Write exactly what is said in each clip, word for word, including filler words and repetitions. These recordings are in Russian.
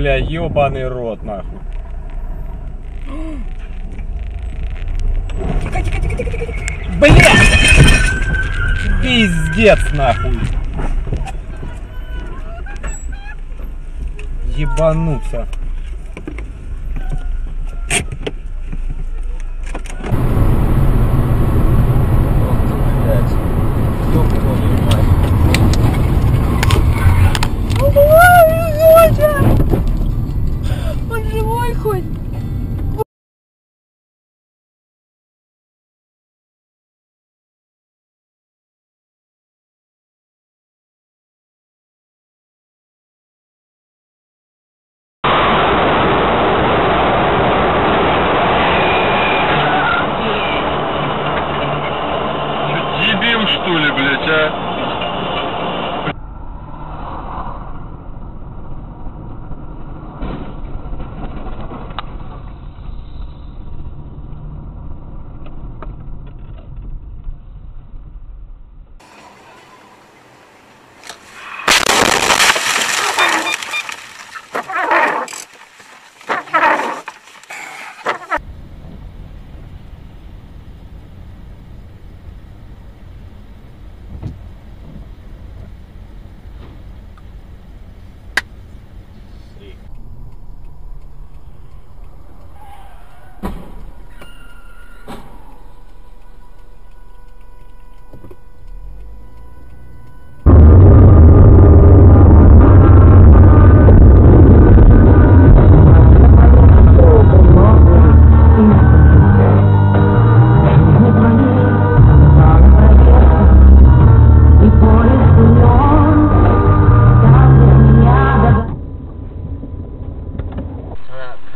бля, ебаный рот, нахуй. Тихо, тихо, тихо, тихо, тихо. Бля! Пиздец, нахуй. Ебануться.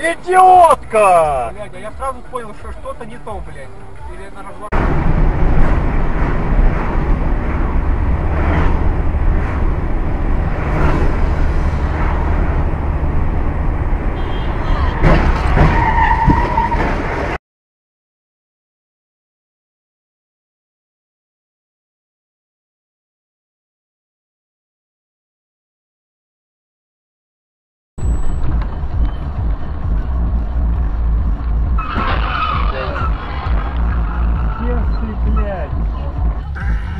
Идиотка! Блядь, а я сразу понял, что что-то не то, блядь. Или это разговор...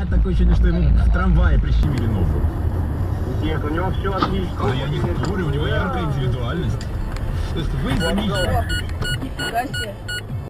Такое ощущение, что ему в трамвае прищемили ногу. Нет, у него все отлично. А я не курю, у него яркая индивидуальность. То есть вы заметили. Нифига себе.